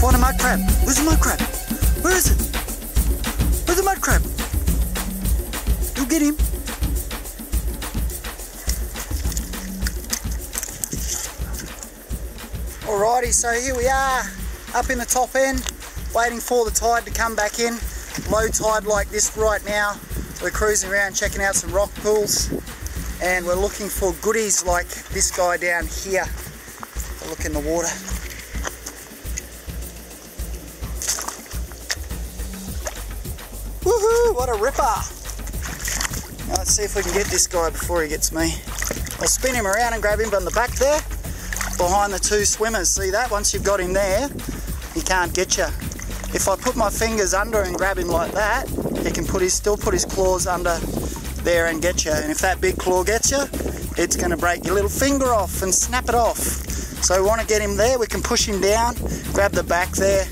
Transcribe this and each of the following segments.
Find a mud crab. Where's the mud crab? Where is it? Where's the mud crab? You'll get him. Alrighty, so here we are, up in the top end, waiting for the tide to come back in. Low tide like this right now. We're cruising around checking out some rock pools, and we're looking for goodies like this guy down here. Look in the water. Woohoo, what a ripper! Now let's see if we can get this guy before he gets me. I'll spin him around and grab him from the back there, behind the two swimmers. See that? Once you've got him there, he can't get you. If I put my fingers under and grab him like that, he can still put his claws under there and get you. And if that big claw gets you, it's going to break your little finger off and snap it off. So we want to get him there. We can push him down, grab the back there,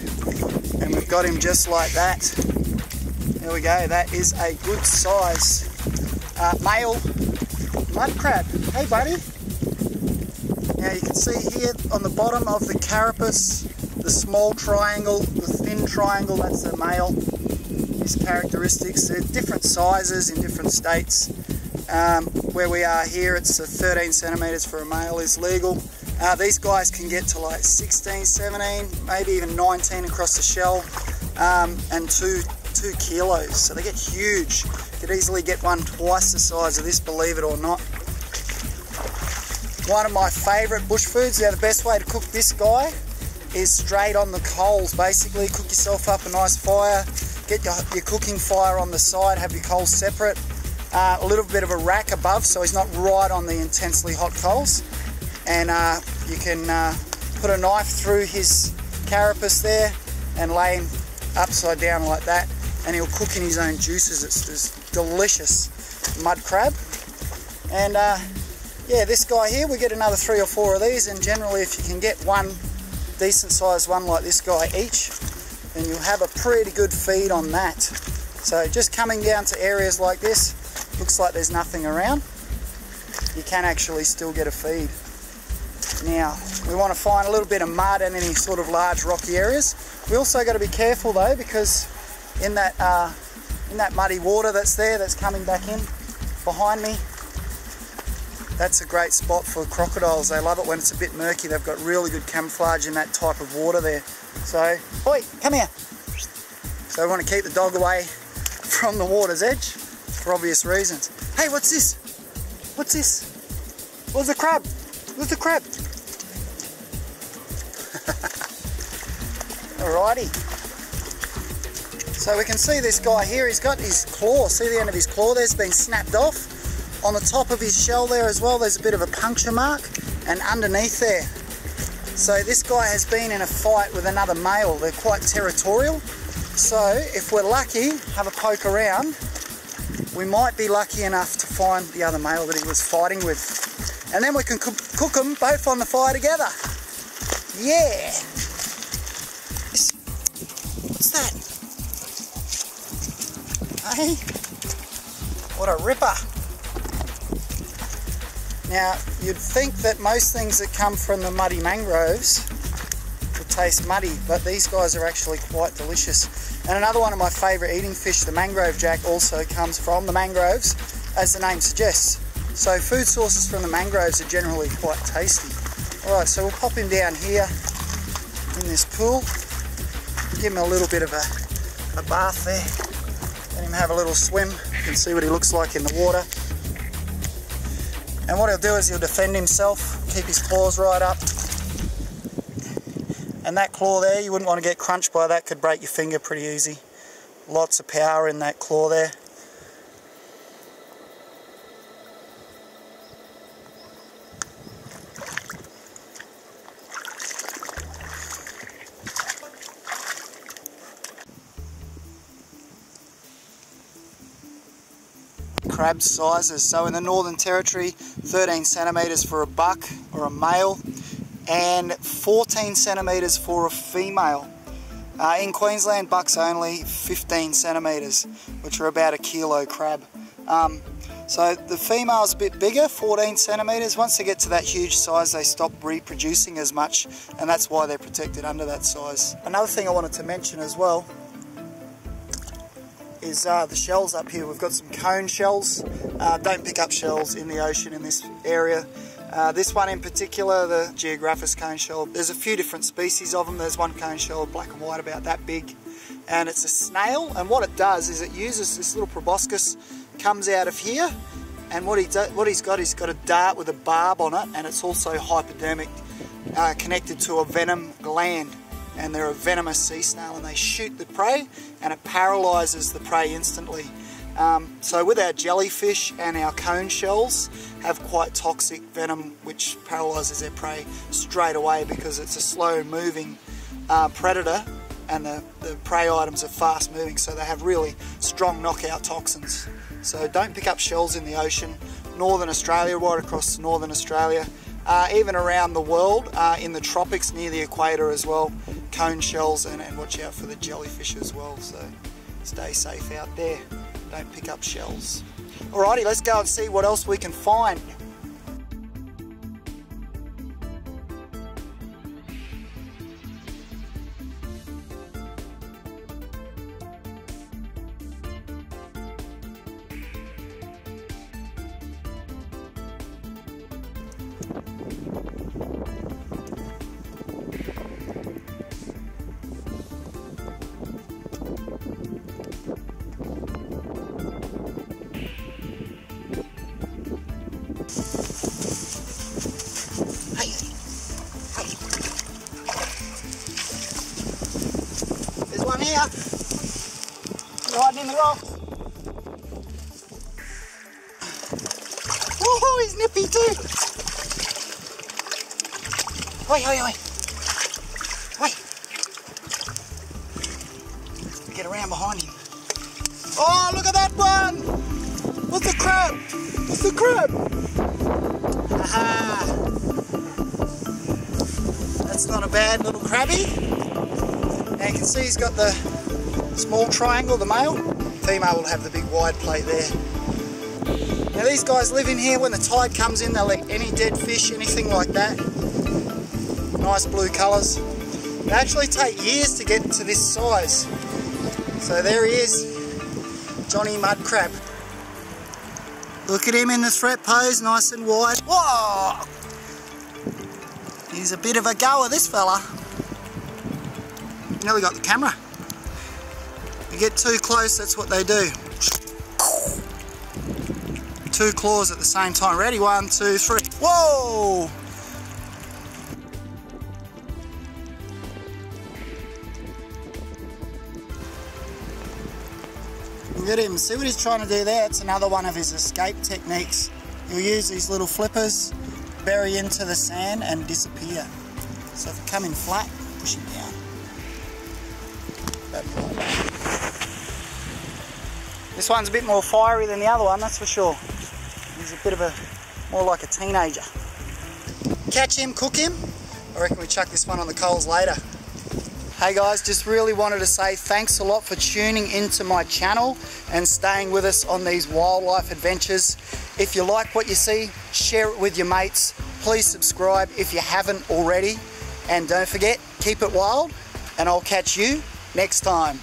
and we've got him just like that. There we go. That is a good size male mud crab. Hey, buddy. Now you can see here on the bottom of the carapace, the small triangle, the thin triangle, that's the male. His characteristics, they're different sizes in different states. Where we are here, it's 13 centimetres for a male is legal. These guys can get to like 16, 17, maybe even 19 across the shell, and two kilos. So they get huge. You could easily get one twice the size of this, believe it or not. One of my favourite bush foods. Now the best way to cook this guy is straight on the coals. Basically, cook yourself up a nice fire, get your cooking fire on the side, have your coals separate, a little bit of a rack above so he's not right on the intensely hot coals, and you can put a knife through his carapace there and lay him upside down like that, and he'll cook in his own juices. It's this delicious mud crab. And yeah, this guy here, we get another 3 or 4 of these, and generally if you can get one decent sized one like this guy each, then you'll have a pretty good feed on that. So just coming down to areas like this, looks like there's nothing around, you can actually still get a feed. Now, we want to find a little bit of mud and any sort of large rocky areas. We also got to be careful though, because in that muddy water that's there, that's coming back in behind me, that's a great spot for crocodiles. They love it when it's a bit murky. They've got really good camouflage in that type of water there. So, oi, come here. So we want to keep the dog away from the water's edge for obvious reasons. Hey, what's this? What's this? Where's the crab? Where's the crab? Alrighty. So we can see this guy here. He's got his claw. See the end of his claw there's been snapped off. On the top of his shell there as well, there's a bit of a puncture mark, and underneath there. So this guy has been in a fight with another male. They're quite territorial. So if we're lucky, have a poke around, we might be lucky enough to find the other male that he was fighting with. And then we can cook them both on the fire together. Yeah. What's that? Hey, what a ripper. Now, you'd think that most things that come from the muddy mangroves would taste muddy, but these guys are actually quite delicious. And another one of my favourite eating fish, the mangrove jack, also comes from the mangroves, as the name suggests. So food sources from the mangroves are generally quite tasty. Alright, so we'll pop him down here in this pool, give him a little bit of a bath there, let him have a little swim, you can see what he looks like in the water. And what he'll do is he'll defend himself, keep his claws right up. And that claw there, you wouldn't want to get crunched by that, could break your finger pretty easy. Lots of power in that claw there. Crab sizes. So in the Northern Territory, 13 centimetres for a buck or a male, and 14 centimetres for a female. In Queensland, bucks only 15 centimetres, which are about a kilo crab. So the female's a bit bigger, 14 centimetres. Once they get to that huge size, they stop reproducing as much, and that's why they're protected under that size. Another thing I wanted to mention as well is the shells up here. We've got some cone shells. Don't pick up shells in the ocean in this area. This one in particular, the Geographus cone shell. There's a few different species of them. There's one cone shell, black and white, about that big. And it's a snail, and what it does is it uses this little proboscis, comes out of here, and what he's got a dart with a barb on it, and it's also hypodermic, connected to a venom gland, and they're a venomous sea snail, and they shoot the prey, and it paralyzes the prey instantly. So with our jellyfish and our cone shells have quite toxic venom, which paralyzes their prey straight away because it's a slow moving predator, and the prey items are fast moving, so they have really strong knockout toxins. So don't pick up shells in the ocean. Northern Australia, right across Northern Australia, even around the world, in the tropics near the equator as well, cone shells, and watch out for the jellyfish as well. So stay safe out there, don't pick up shells. Alrighty, let's go and see what else we can find. Riding in the rocks. Oh, he's nippy too. Oi, oi, oi. Oi. Get around behind him. Oh, look at that one. What's the crab? What's the crab? Aha. That's not a bad little crabby. And you can see he's got the small triangle, the male. Female will have the big wide plate there. Now these guys live in here. When the tide comes in, they'll eat any dead fish, anything like that. Nice blue colours. They actually take years to get to this size. So there he is, Johnny Mud Crab. Look at him in the threat pose, nice and wide. Whoa! He's a bit of a goer, this fella. Now we got the camera. You get too close, that's what they do. Two claws at the same time. Ready? 1, 2, 3. Whoa! Look at him. See what he's trying to do there? It's another one of his escape techniques. He'll use these little flippers, bury into the sand, and disappear. So if you come in flat, push him down. This one's a bit more fiery than the other one, that's for sure. He's a bit of a, more like a teenager. Catch him, cook him. I reckon we chuck this one on the coals later. Hey guys, just really wanted to say thanks a lot for tuning into my channel and staying with us on these wildlife adventures. If you like what you see, share it with your mates. Please subscribe if you haven't already. And don't forget, keep it wild, and I'll catch you next time.